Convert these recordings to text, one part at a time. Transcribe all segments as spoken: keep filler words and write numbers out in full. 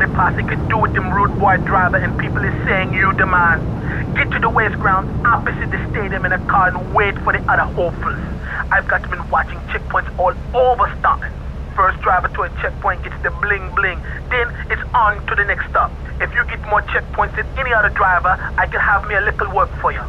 The posse could do with them rude boy driver and people is saying you the man. Get to the waste ground opposite the stadium in a car and wait for the other hopefuls. I've got been watching checkpoints all over Stockton. First driver to a checkpoint gets the bling bling, then it's on to the next stop. If you get more checkpoints than any other driver, I can have me a little work for you.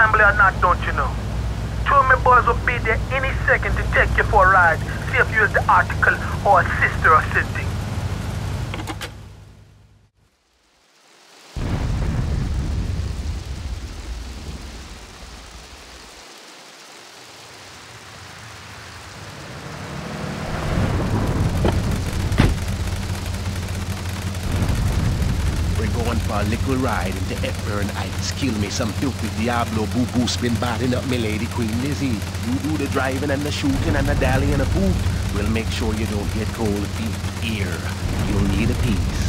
family or not, don't you know? Two of my boys will be there any second to take you for a ride, see if you is the article or a sister or something. A little ride into Hepburn Heights, kill me some filthy Diablo boo-boo spin biting up me lady Queen Lizzie. You do the driving and the shooting and the dally and the boot. We'll make sure you don't get cold feet here. You'll need a piece.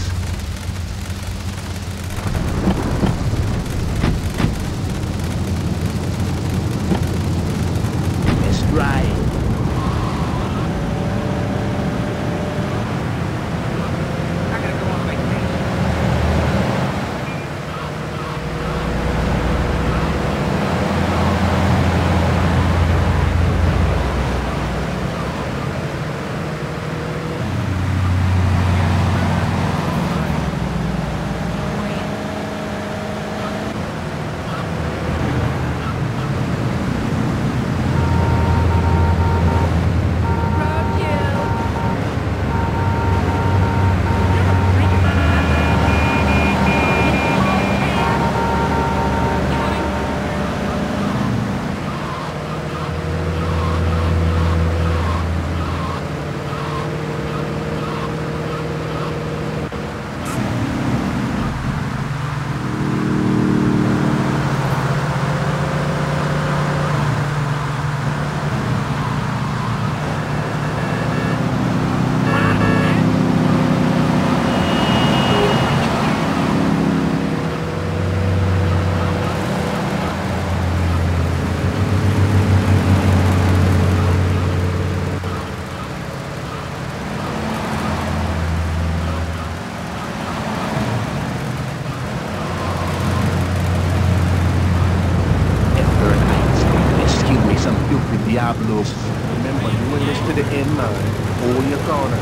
Remember, you in this to the end, man. Hold your corner.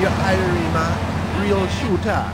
Your Irony man, real shooter.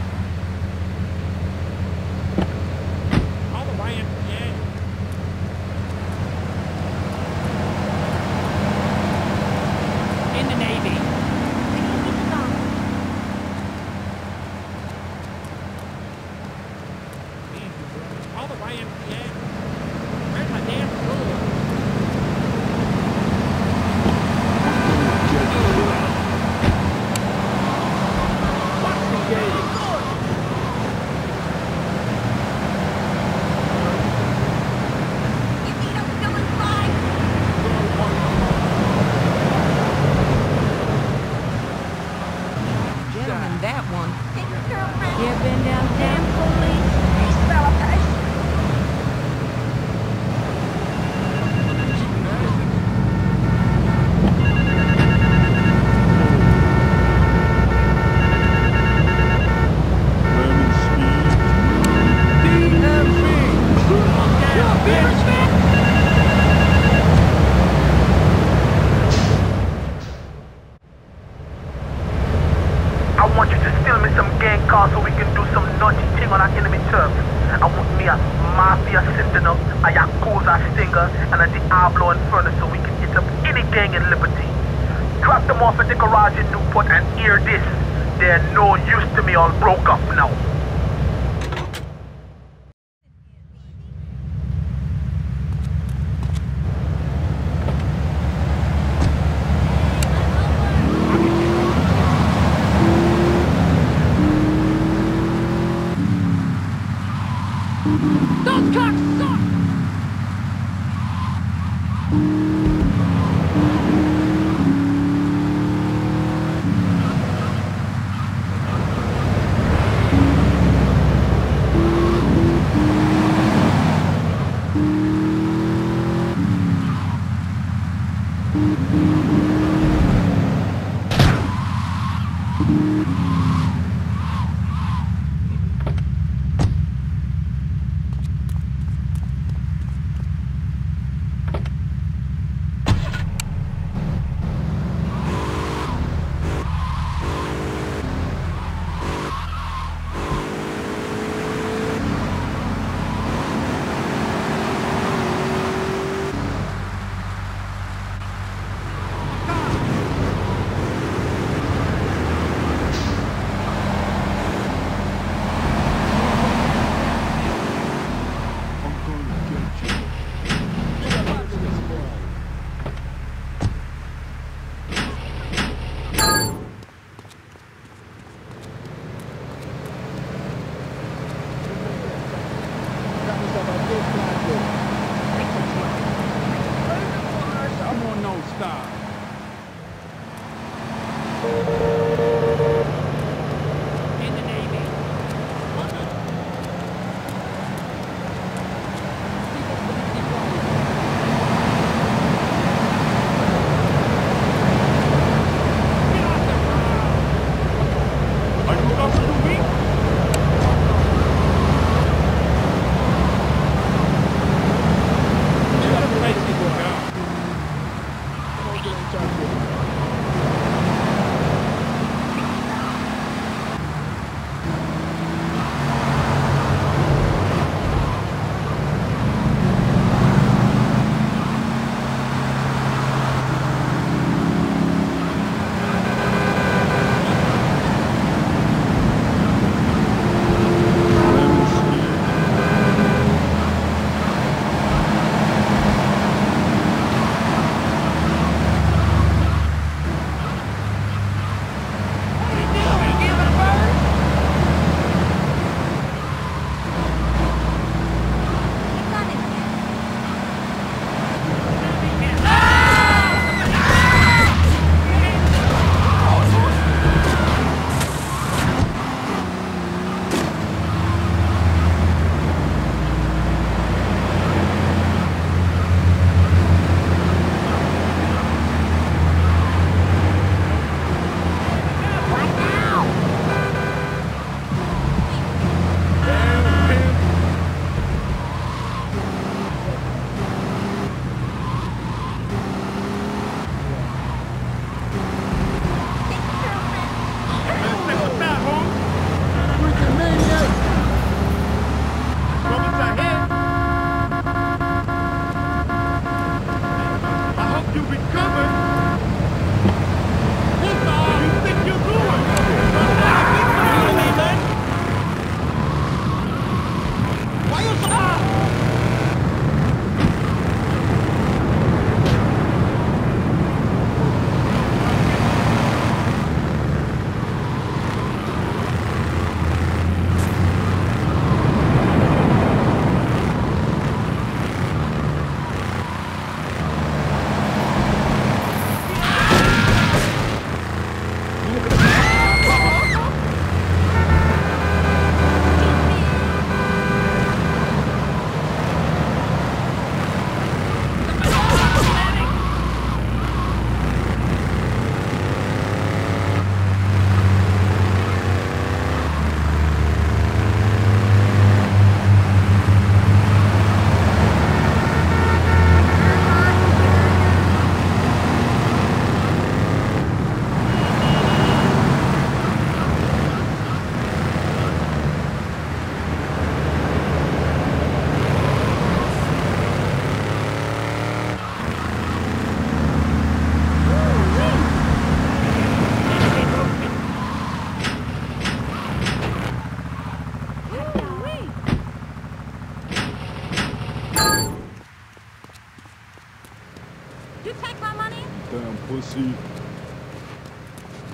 see.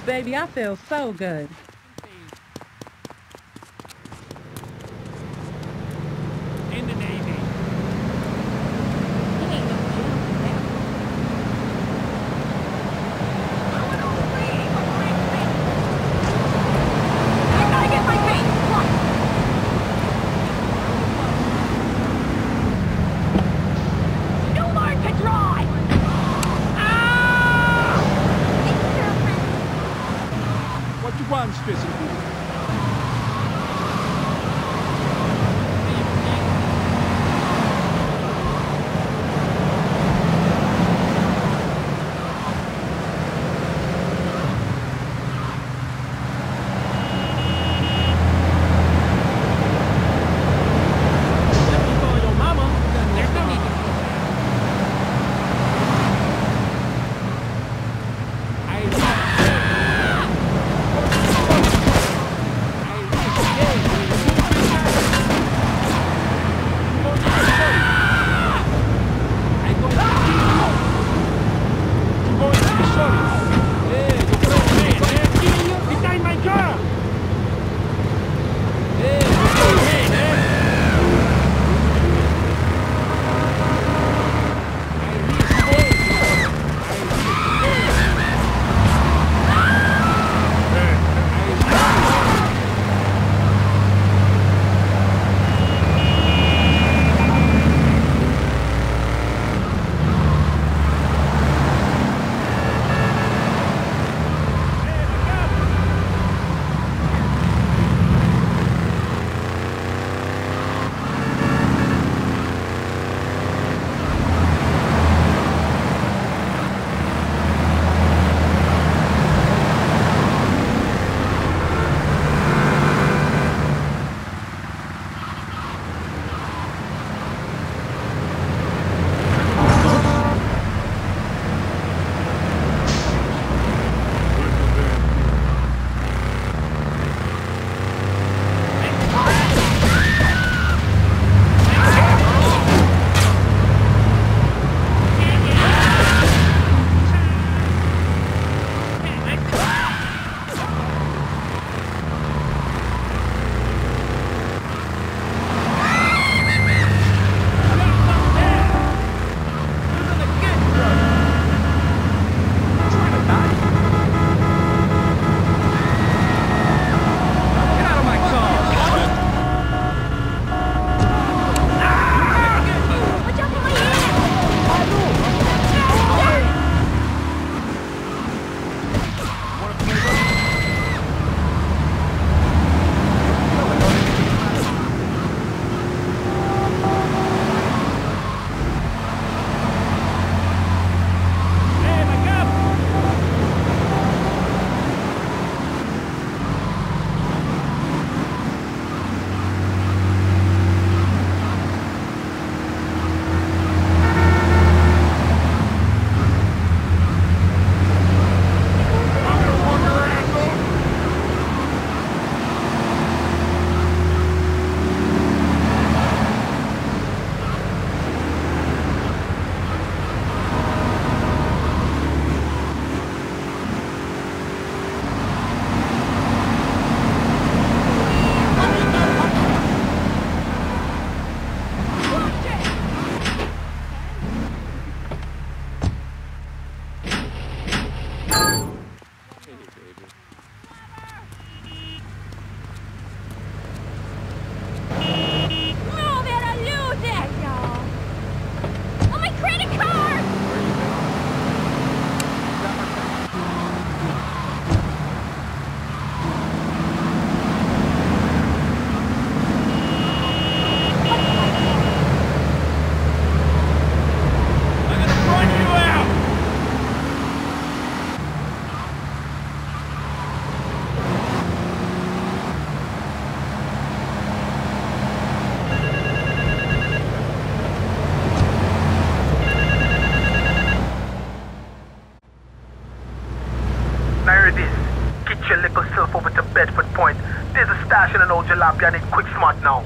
Baby, I feel so good. In the Navy. I gotta get my paint. Come on. No more to dry. Ah! What do you want, specifically? I need quick smart now.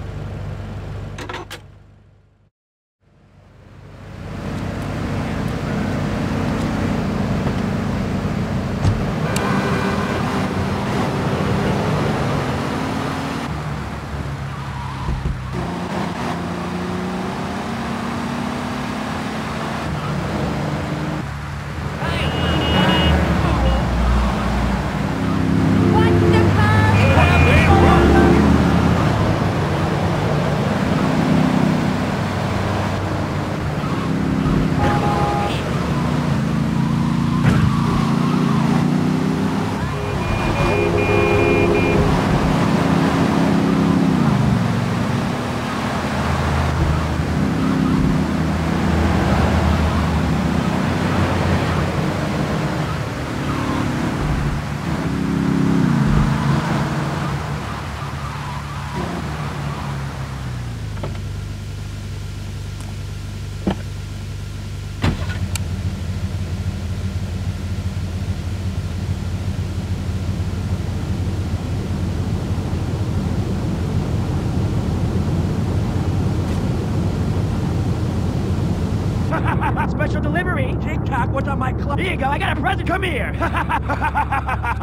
cock, what's on my club? Here you go, I got a present. Come here.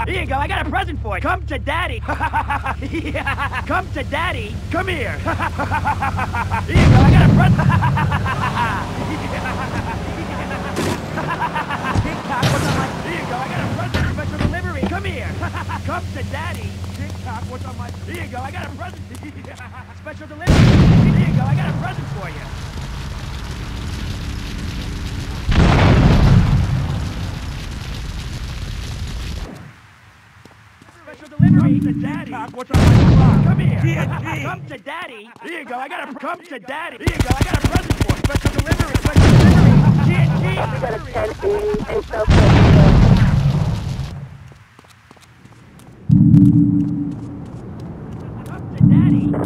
Here you go, I got a present for you. Come to daddy. Come to daddy. Come here. Here you go, I got a present. Big cock, what's on my... Here you go, I got a present. Special delivery. Come here. Come to daddy. Big cock, what's on my... Here you go, I got a present. Special delivery. Here you go, I got a present for you. Delivery. Come to daddy. What's on my clock? Come here. G and G. Come to daddy. Here you go. I got a come to daddy. Here you go. I got a present for you. Special delivery. Special delivery. G and G. You got a ten eighty and so forth. Come to daddy. Come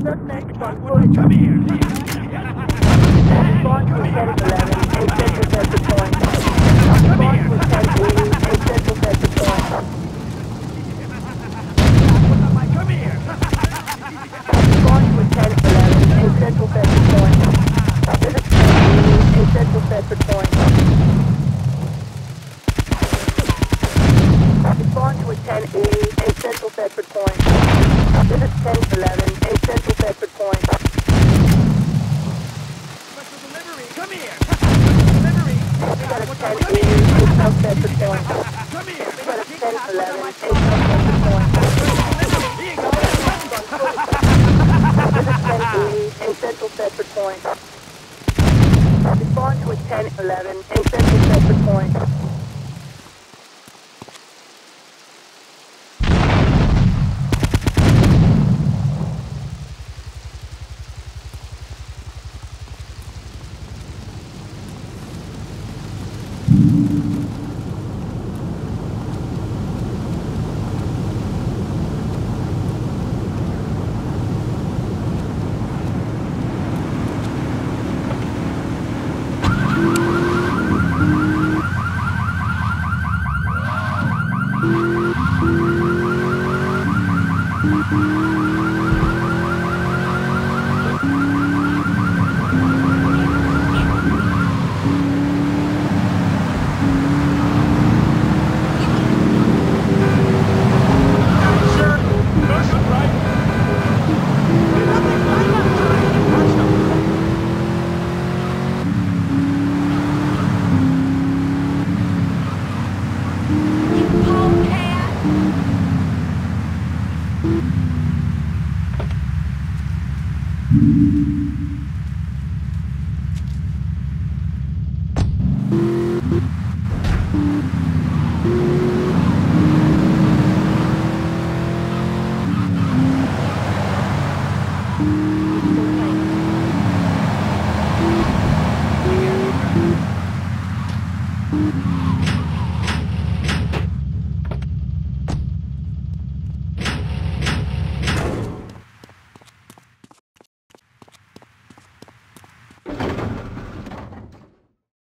here. Come here. Central Bedford Point. A Central Bedford Point. Respond to a ten E, a Central Bedford Point. This is ten eleven, a Central Bedford Point. Special delivery, come here. Delivery. We got a ten E, a South Bedford Point. Come here. We got a ten eleven, a South Bedford Point. A Central Bedford Point. Respond to a ten eleven. A Central Bedford Point. You polecat.